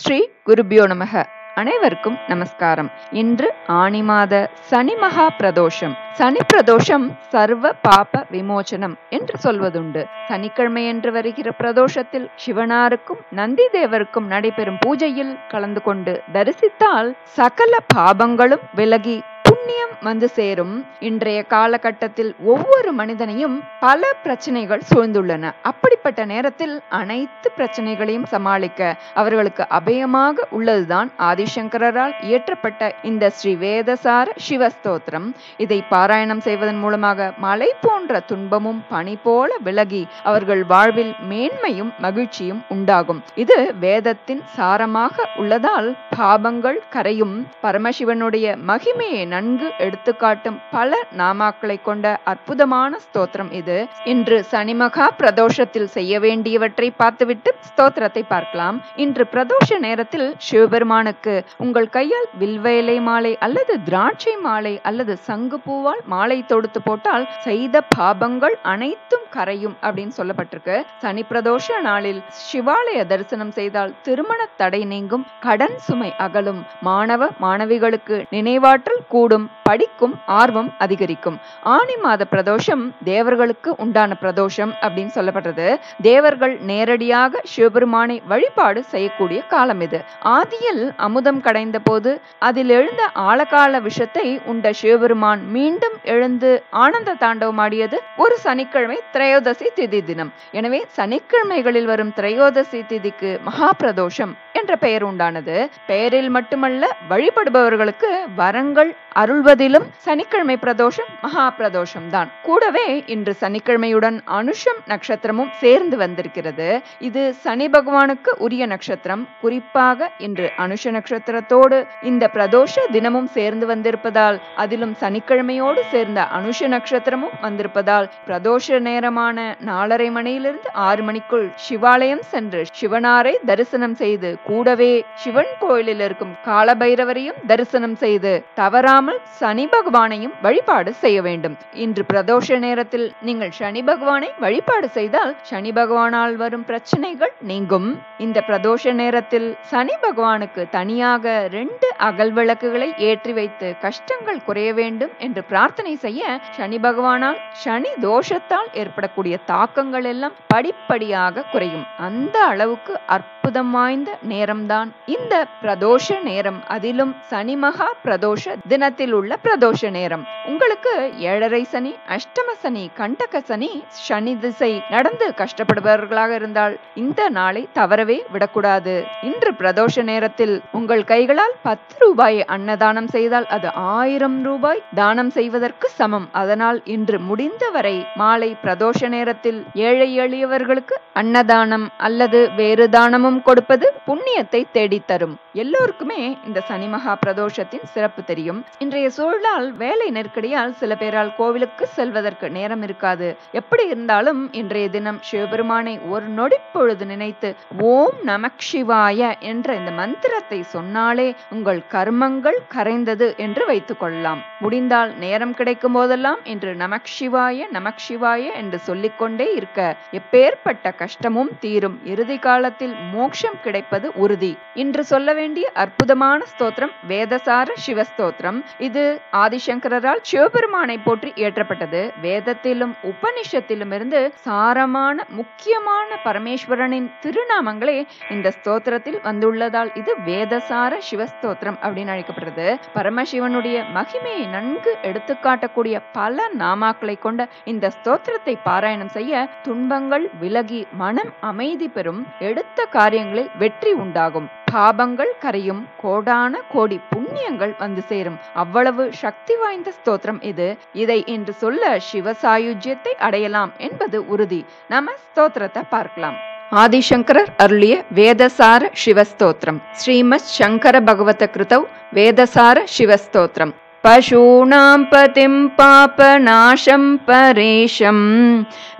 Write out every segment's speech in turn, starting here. श्री गुरुभ्यो नमः। அனைவருக்கும் நமஸ்காரம்। இன்று ஆணி மாத சனி மகா பிரதோஷம். சனி பிரதோஷம் சர்வ பாப விமோச்சனம் என்று சொல்வதுண்டு. சனிக்கிழமை என்று வருகிற பிரதோஷத்தில் சிவனாருக்கும் நந்தி தேவருக்கும் நடைபெறும் பூஜையில் கலந்து கொண்டு தரிசித்தால் சகல பாபங்களும் விலகி புண்ணியம் வந்து சேரும். இன்றைய காலகட்டத்தில் ஒவ்வொரு மனிதனையும் பல பிரச்சனைகள் சூழ்ந்துள்ளன. அப்படிப்பட்ட நேரத்தில் அனைத்து பிரச்சனைகளையும் சமாளிக்க அவர்களுக்கு அபயமாக உள்ளதுதான் ஆதிசங்கரால் இயற்றப்பட்ட இந்த ஸ்ரீ வேதசார சிவஸ்தோத்திரம். இதை பாராயணம் செய்வதன் மூலமாக மலை போன்ற துன்பமும் பனி போல விலகி அவர்கள் வாழ்வில் மேன்மையும் மகிழ்ச்சியும் உண்டாகும். இது வேதத்தின் சாரமாக உள்ளதால் பாபங்கள் கரையும். பரமசிவனுடைய மகிமையை நன்கு எடுத்துக்காட்டும் பல நாமாக்களை கொண்ட அற்புதமான ஸ்தோத்திரம் இது. இன்று சனிமகா பிரதோஷத்தில் செய்ய வேண்டியவற்றை பார்த்துவிட்டு ஸ்தோத்திரத்தை பார்க்கலாம். இன்று பிரதோஷ நேரத்தில் சிவபெருமானுக்கு உங்கள் கையால் வில்வேலை மாலை அல்லது திராட்சை மாலை அல்லது சங்கு பூவால் மாலை தொடுத்து போட்டால் செய்த பாபங்கள் அனைத்தும் கரையும் அப்படின்னு சொல்லப்பட்டிருக்கு. சனி பிரதோஷ நாளில் சிவாலய தரிசனம் செய்தால் திருமண தடை நீங்கும், கடன் சுமை அகலும், மாணவ மாணவிகளுக்கு நினைவாற்றல் கூடும், படிக்கும் ஆர்வம் அதிகரிக்கும். ஆணி மாத பிரதோஷம் தேவர்களுக்கு உண்டான பிரதோஷம் அப்படின்னு சொல்லப்படுறது. தேவர்கள் நேரடியாக சிவபெருமானை வழிபாடு செய்யக்கூடிய காலம் இது. ஆதியில் அமுதம் கடைந்த போது அதில் எழுந்த ஆழகால விஷத்தை உண்ட சிவபெருமான் மீண்டும் எழுந்து ஆனந்த தாண்டவமாடியது ஒரு சனிக்கிழமை திரையோதசி திதி தினம். எனவே சனிக்கிழமைகளில் வரும் திரையோதசி திதிக்கு மகா பிரதோஷம் என்ற பெயர் உண்டானது. பெயரில் மட்டுமல்ல, வழிபடுபவர்களுக்கு வரங்கள் அருள்வதிலும் சனிக்கிழமை பிரதோஷம் மகா பிரதோஷம் தான். கூடவே இன்று சனிக்கிழமையுடன் அனுஷம் நட்சத்திரமும் சேர்ந்து வந்திருக்கிறது. இது சனி பகவானுக்கு உரிய நட்சத்திரம். குறிப்பாக இன்று அனுஷ நட்சத்திரத்தோடு இந்த பிரதோஷ தினமும் சேர்ந்து வந்திருப்பதால், அதிலும் சனிக்கிழமையோடு சேர்ந்த அனுஷ நட்சத்திரமும் வந்திருப்பதால், பிரதோஷ நேரமான 4:30 மணியிலிருந்து 6 மணிக்குள் சிவாலயம் சென்று சிவனாரை தரிசனம் செய்து, கூடவே சிவன் கோயிலில் இருக்கும் காலபைரவரையும் தரிசனம் செய்து தவறாம சனி பகவானையும் வழிபாடு செய்ய வேண்டும். இன்று பிரதோஷ நேரத்தில் நீங்கள் சனி பகவானை வழிபாடு செய்தால் சனி பகவானால் வரும் பிரச்சனைகள் நீங்கும். இந்த பிரதோஷ நேரத்தில் சனி பகவானுக்கு தனியாக 2 அகல் விளக்குகளை ஏற்றி வைத்து கஷ்டங்கள் குறைய வேண்டும் என்று பிரார்த்தனை செய்ய, சனி பகவானால் சனி தோஷத்தால் ஏற்படக்கூடிய தாக்கங்கள் எல்லாம் படிப்படியாக குறையும். அந்த அளவுக்கு அற்புதம் வாய்ந்த நேரம்தான் இந்த பிரதோஷ நேரம், அதிலும் சனி மகா பிரதோஷ தின உள்ள பிரதோஷ நேரம். உங்களுக்கு 7.5 சனி, அஷ்டம சனி, கண்டக சனி, சனி திசை நடந்து கஷ்டப்படுபவர்களாக இருந்தால் இந்த நாளை தவறவே விடக்கூடாது. இன்று பிரதோஷ நேரத்தில் உங்கள் கைகளால் 10 ரூபாயை அன்னதானம் செய்தால் அது 1000 ரூபாய் தானம் செய்வதற்கு சமம். அதனால் இன்று முடிந்தவரை மாலை பிரதோஷ நேரத்தில் ஏழை எளியவர்களுக்கு அன்னதானம் அல்லது வேறு தானமும் கொடுப்பது புண்ணியத்தை தேடித்தரும். எல்லோருக்குமே இந்த சனி மகா பிரதோஷத்தின் சிறப்பு தெரியும். இன்றைய சூழலால், வேலை நெருக்கடியால் சில பேரால் கோவிலுக்கு செல்வதற்கு நேரம் இருக்காது. எப்படி இருந்தாலும் இன்றைய தினம் சிவபெருமானை ஒரு நொடி பொழுது நினைத்து ஓம் நமக் சிவாய என்ற இந்த மந்திரத்தை சொன்னாலே உங்கள் கர்மங்கள் கரைந்தது என்று வைத்துக் கொள்ளலாம். முடிந்தால் நேரம் கிடைக்கும் போதெல்லாம் இன்று நமக் சிவாய நமக் சிவாய என்று சொல்லிக்கொண்டே இருக்க எப்பேற்பட்ட கஷ்டமும் தீரும். இறுதி காலத்தில் மோட்சம் கிடைப்பது உறுதி. இன்று சொல்ல வேண்டிய அற்புதமான ஸ்தோத்திரம் வேதசார சிவஸ்தோத்திரம். இது ஆதிசங்கரால் சிவபெருமானை போற்றி இயற்றப்பட்டது. வேதத்திலும் உபனிஷத்திலும் இருந்து சாரமான முக்கியமான பரமேஸ்வரனின் திருநாமங்களே இந்த ஸ்தோத்திரத்தில் வந்துள்ளதால் இது வேதசார சிவஸ்தோத்திரம் அப்படின்னு அழைக்கப்படுறது. பரமசிவனுடைய மகிமையை நன்கு எடுத்துக்காட்டக்கூடிய பல நாமாக்களை கொண்ட இந்த ஸ்தோத்திரத்தை பாராயணம் செய்ய துன்பங்கள் விலகி மனம் அமைதி பெறும், எடுத்த காரியங்களில் வெற்றி உண்டாகும், பாபங்கள் கரையும், கோடான கோடி புண்ணியங்கள் வந்து சேரும். அவ்வளவு சக்தி வாய்ந்த ஸ்தோத்திரம் இது. இதை இன்று சொல்ல சிவசாயுஜ்யத்தை அடையலாம் என்பது உறுதி. நாம ஸ்தோத்திரத்தை பார்க்கலாம். ஆதிசங்கரர் அருளிய வேதசார சிவஸ்தோத்திரம். ஸ்ரீமத் சங்கர பகவத கிருதவ் வேதசார சிவஸ்தோத்திரம். पशूनां पतिं पापनाशं परेशं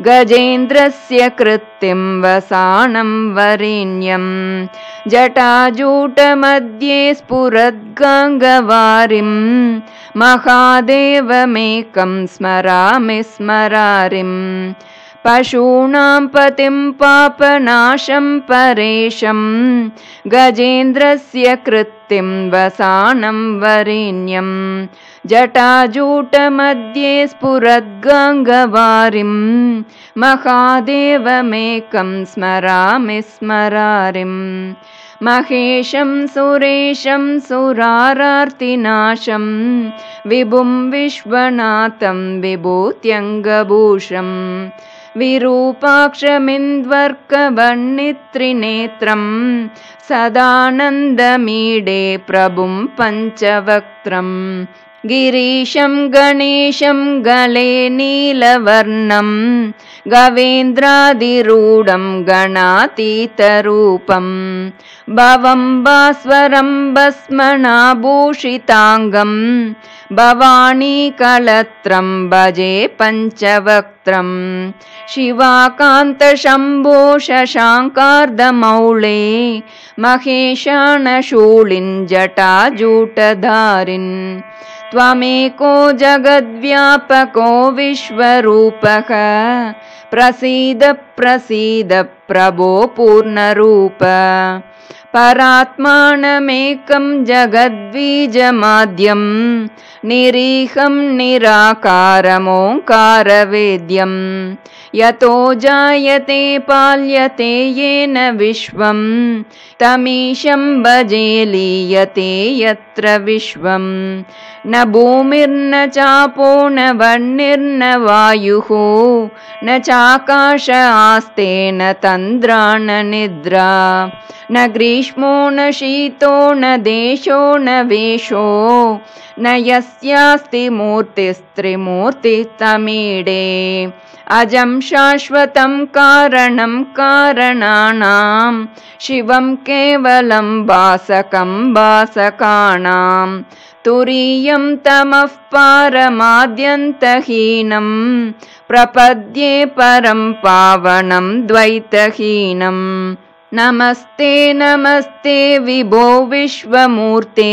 गजेन्द्रस्य कृत्तिं वसानं वरेण्यं जटाजूटमध्ये स्फुरद्गङ्गवारिं महादेवमेकं स्मरामि स्मरारिम् पशूनां पतिं पापनाशं परेशं गजेन्द्रस्य कृत्तिं वसानं वरेण्यं जटाजूटमध्ये स्फुरद्गाङ्गवारिं महादेवमेकं स्मरामि स्मरारिं महेशं सुरेशं सुरारार्तिनाशं विभुं विश्वनाथं विभूत्यङ्गभूषं विरूपाक्षमिन्द्वर्कवन्नित्रिनेत्रं सदानन्दमीडे प्रभुं पञ्चवक्त्रम् गिरीशं गणेशं गले नीलवर्णं गवेन्द्रादिरूढं गणातीतरूपं भवं भास्वरं भस्मनाभूषिताङ्गं भवानी कलत्रं भजे पञ्चवक्त्रं शिवाकान्तशम्भो शशाङ्कार्धमौले महेशानशूलिं जटाजूटधारिन् त्वमेको जगद्व्यापको विश्वरूपः प्रसीद प्रसीद प्रभो पूर्णरूप परात्मानमेकं जगद्बीजमाद्यं निरीहं निराकारमोङ्कारवेद्यं यतो जायते पाल्यते येन विश्वं तमीशं भजे लीयते यत्र विश्वं न भूमिर्न चापो न वह्निर्न वायुः न चाकाश आस्ते न तन्द्रा न निद्रा न ग्रीष्मो न शीतो न देशो न वेशो न यस्यास्ति मूर्तिस्त्रिमूर्तिस्तमीडे अजं शाश्वतं कारणं कारणानां शिवं केवलं भासकं भासकानां तुरीयं तमः पारमाद्यन्तहीनं प्रपद्ये परं पावनं द्वैतहीनं नमस्ते नमस्ते विभो विश्वमूर्ते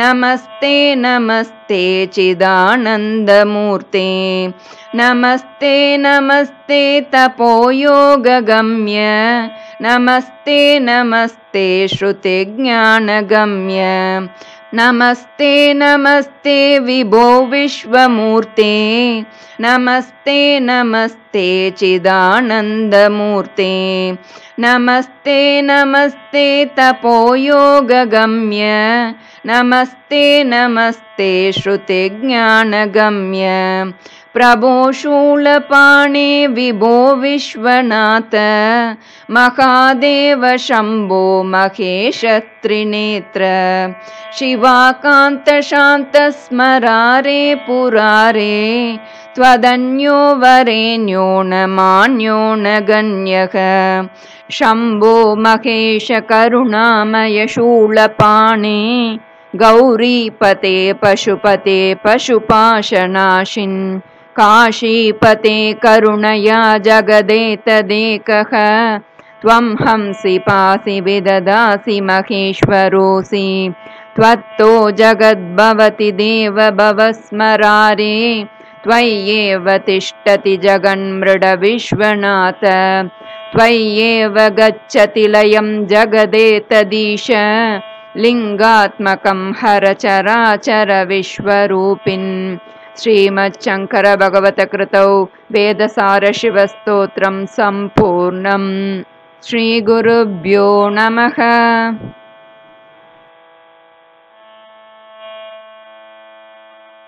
नमस्ते नमस्ते चिदानन्दमूर्ते नमस्ते नमस्ते तपोयोगगम्य नमस्ते नमस्ते श्रुतिज्ञानगम्य नमस्ते नमस्ते विभो विश्वमूर्ते नमस्ते नमस्ते चिदानन्दमूर्ते नमस्ते नमस्ते तपोयोगगम्य नमस्ते नमस्ते श्रुतिज्ञानगम्य प्रभो शूलपाणे विभो विश्वनाथ महादेव शम्भो महेश त्रिनेत्र शिवाकान्त शान्त स्मरारे पुरारे त्वदन्यो वरेण्यो न मान्यो न गण्यः शम्भो महेश करुणामय शूलपाणे गौरीपते पशुपते पशुपाशनाशिन् काशीपते करुणया जगदेतदेकः त्वं हंसि पासि विददासि महेश्वरोऽसि त्वत्तो जगद्भवति देवभवस्मरारे त्वय्येव तिष्ठति जगन्मृडविश्वनाथ त्वय्येव गच्छति लयं जगदेतदीश लिङ्गात्मकं हरचराचर विश्वरूपिन् श्रीमच्छङ्कर भगवतकृतौ वेदसार-शिव-स्तवः सम्पूर्णम् श्रीगुरुभ्यो नमः।